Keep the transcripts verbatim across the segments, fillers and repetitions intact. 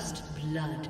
First blood.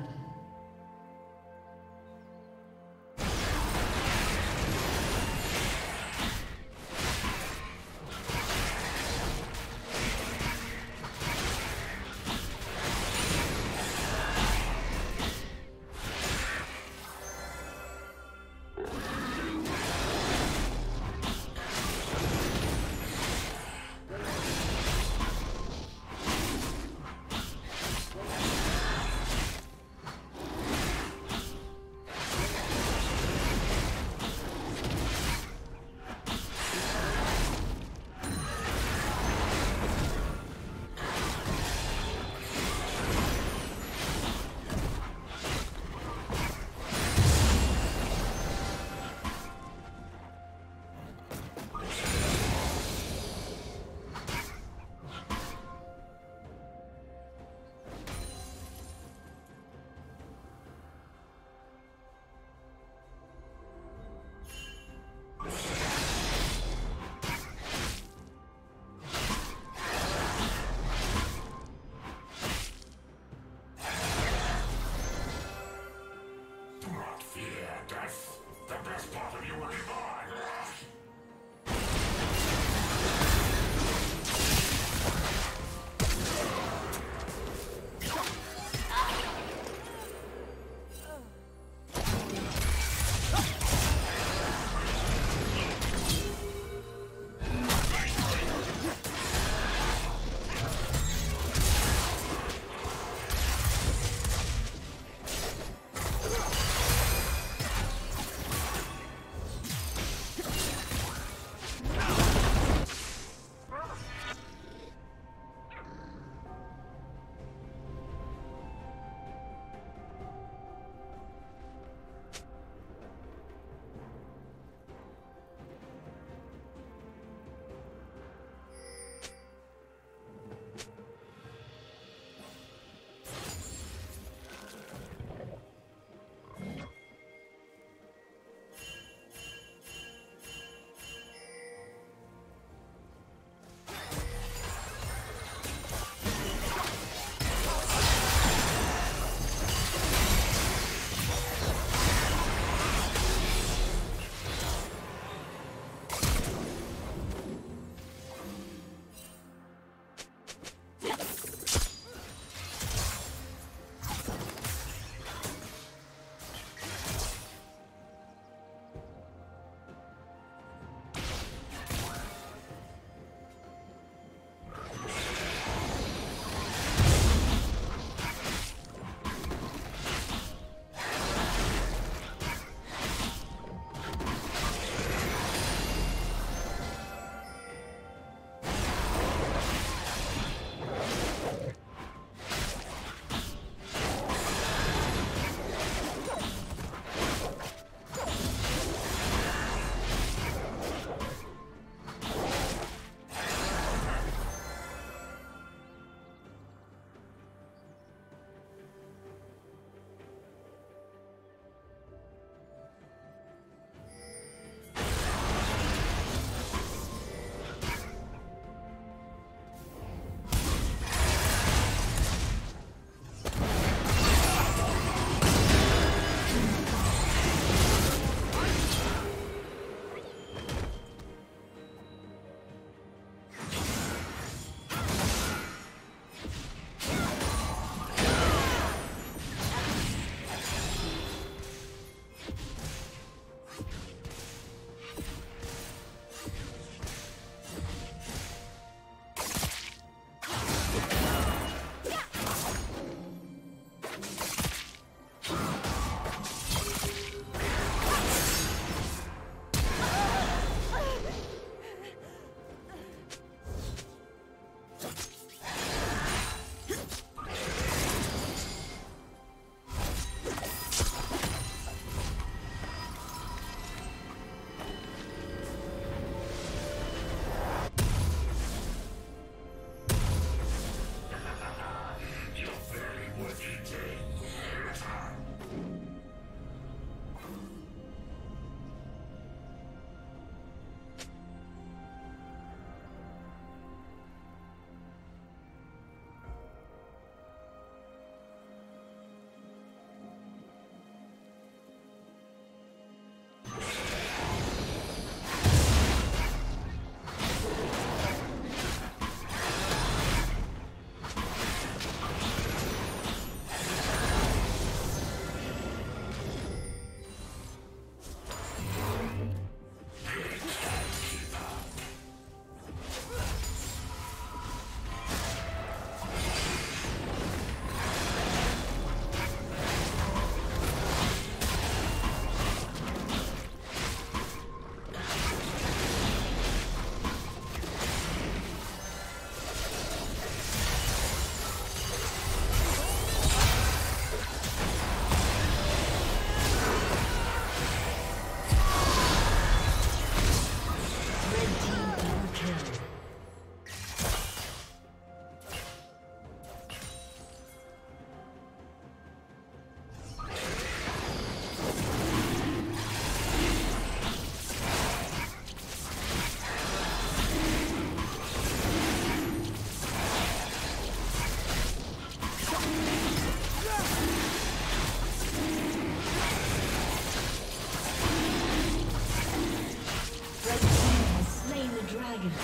dragon.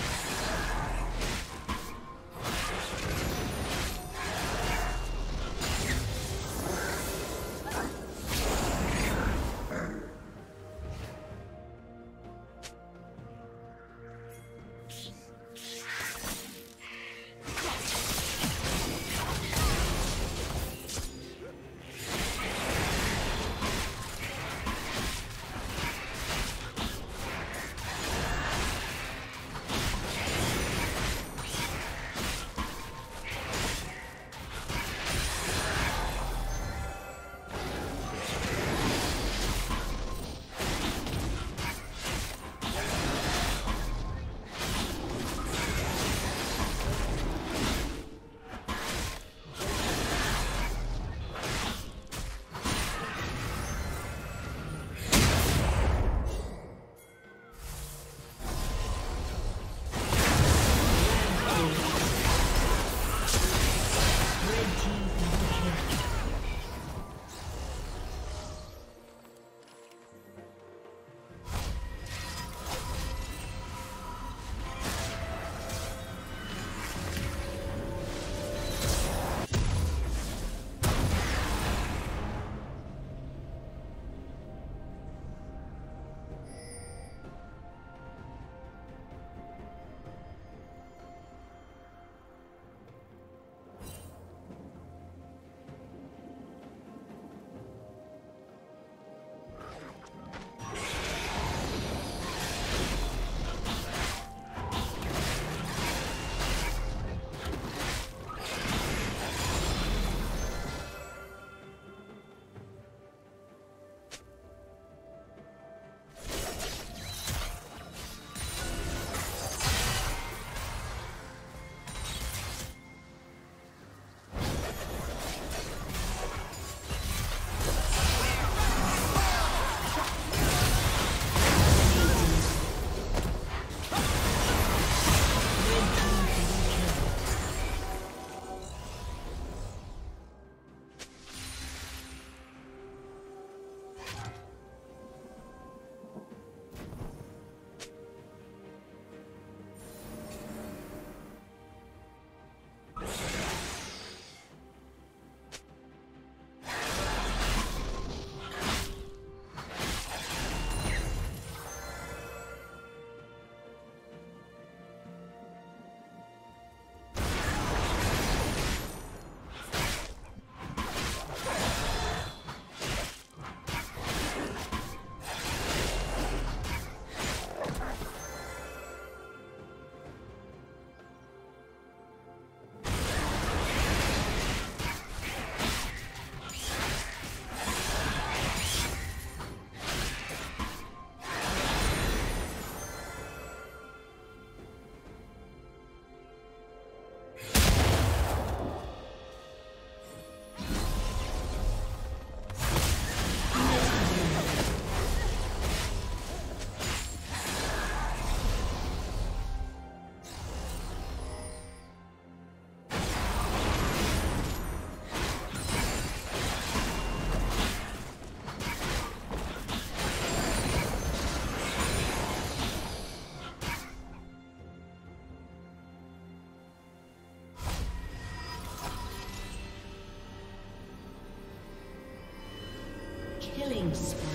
Killing spree.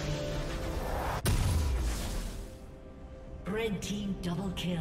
Red team double kill.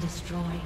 Destroyed.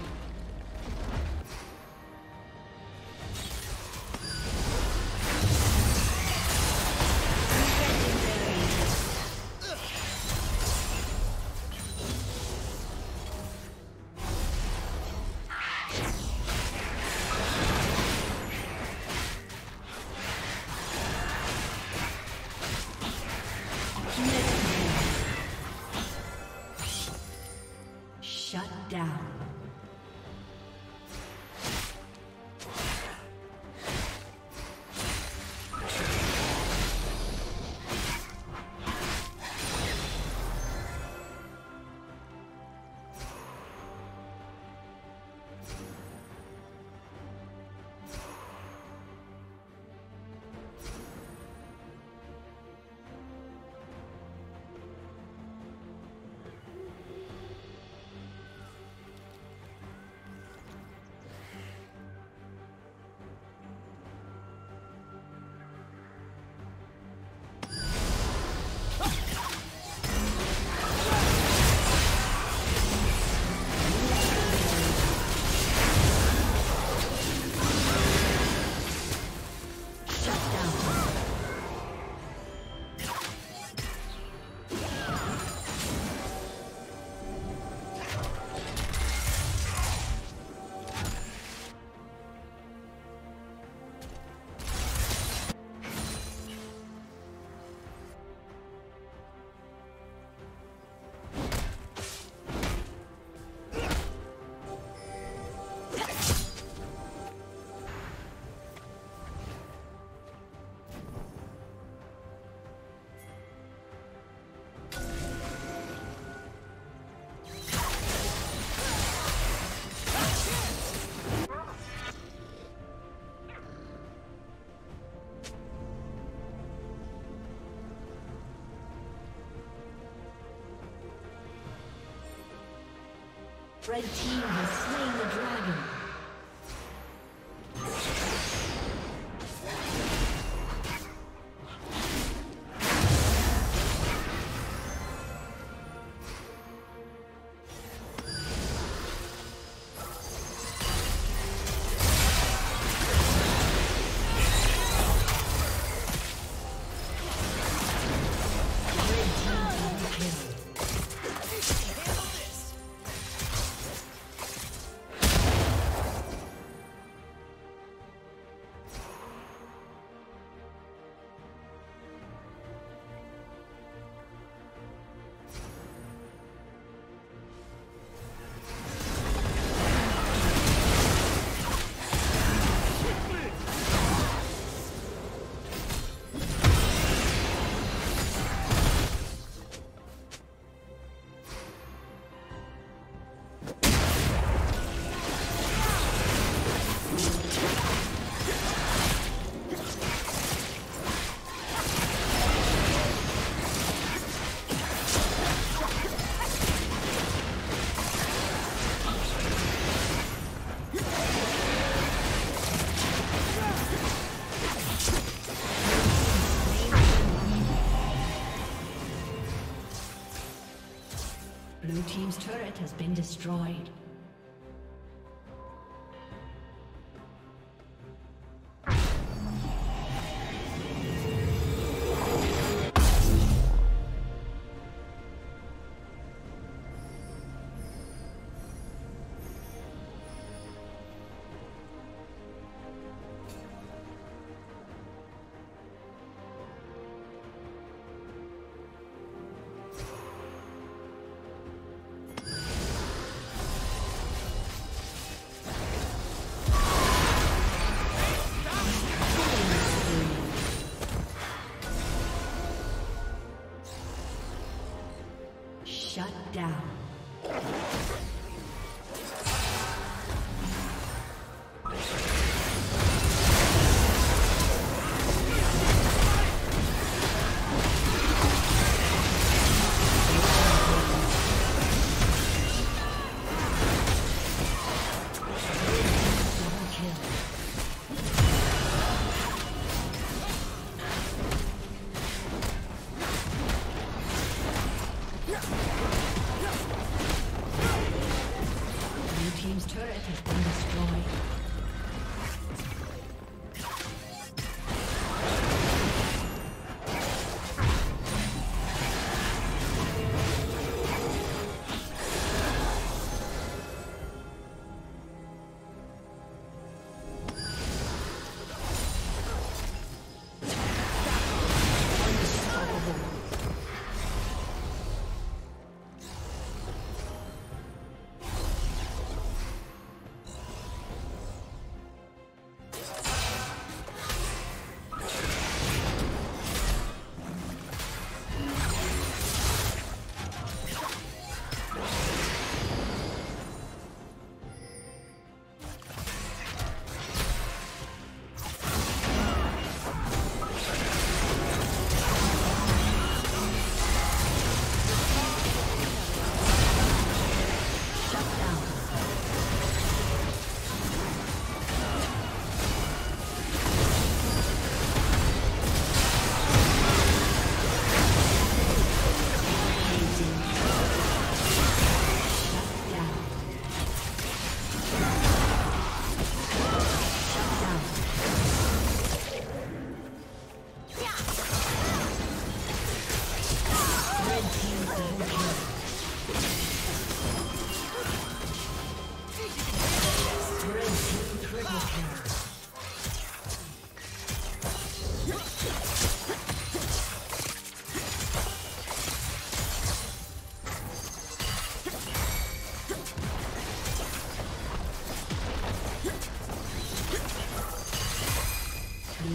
Red team has slain the dragon. Blue team's turret has been destroyed.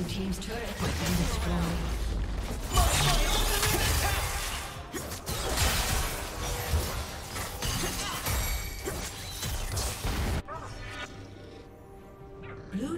Team's turret has been destroyed. Blue